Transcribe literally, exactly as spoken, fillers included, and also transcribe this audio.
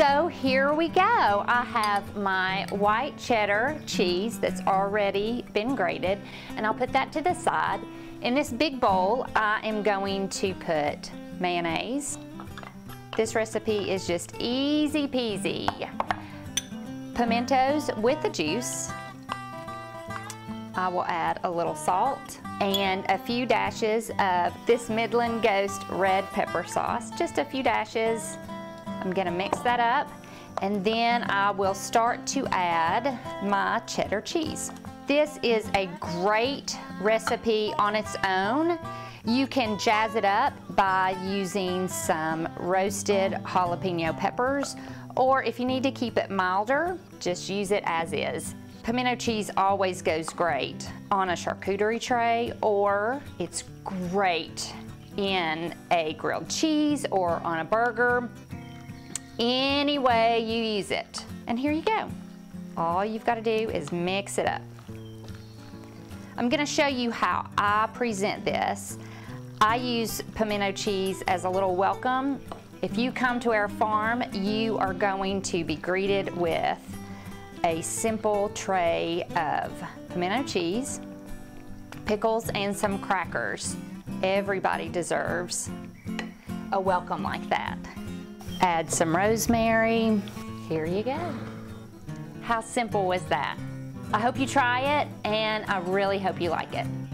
So here we go. I have my white cheddar cheese that's already been grated, and I'll put that to the side. In this big bowl, I am going to put mayonnaise. This recipe is just easy peasy. Pimentos with the juice. I will add a little salt and a few dashes of this Midland Ghost red pepper sauce. Just a few dashes. I'm gonna mix that up, and then I will start to add my cheddar cheese. This is a great recipe on its own. You can jazz it up by using some roasted jalapeno peppers, or if you need to keep it milder, just use it as is. Pimento cheese always goes great on a charcuterie tray, or it's great in a grilled cheese or on a burger. Any way you use it. And here you go. All you've got to do is mix it up. I'm going to show you how I present this. I use pimento cheese as a little welcome. If you come to our farm, you are going to be greeted with a simple tray of pimento cheese, pickles, and some crackers. Everybody deserves a welcome like that. Add some rosemary. Here you go. How simple was that? I hope you try it, and I really hope you like it.